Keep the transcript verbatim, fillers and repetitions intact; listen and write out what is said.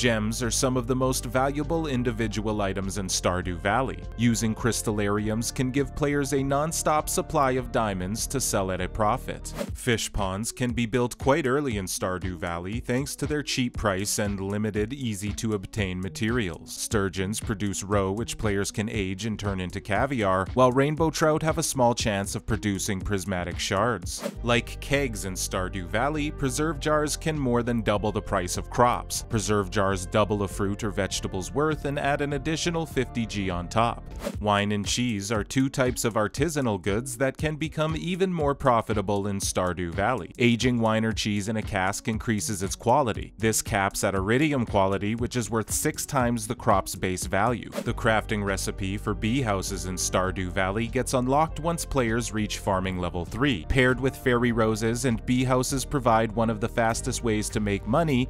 Gems are some of the most valuable individual items in Stardew Valley. Using Crystallariums can give players a non-stop supply of diamonds to sell at a profit. Fish ponds can be built quite early in Stardew Valley thanks to their cheap price and limited, easy-to-obtain materials. Sturgeons produce roe which players can age and turn into caviar, while Rainbow Trout have a small chance of producing prismatic shards. Like kegs in Stardew Valley, preserve jars can more than double the price of crops. Preserve jars double a fruit or vegetable's worth and add an additional fifty G on top. Wine and cheese are two types of artisanal goods that can become even more profitable in Stardew Valley. Aging wine or cheese in a cask increases its quality. This caps at iridium quality, which is worth six times the crop's base value. The crafting recipe for bee houses in Stardew Valley gets unlocked once players reach farming level three. Paired with fairy roses and bee houses provide one of the fastest ways to make money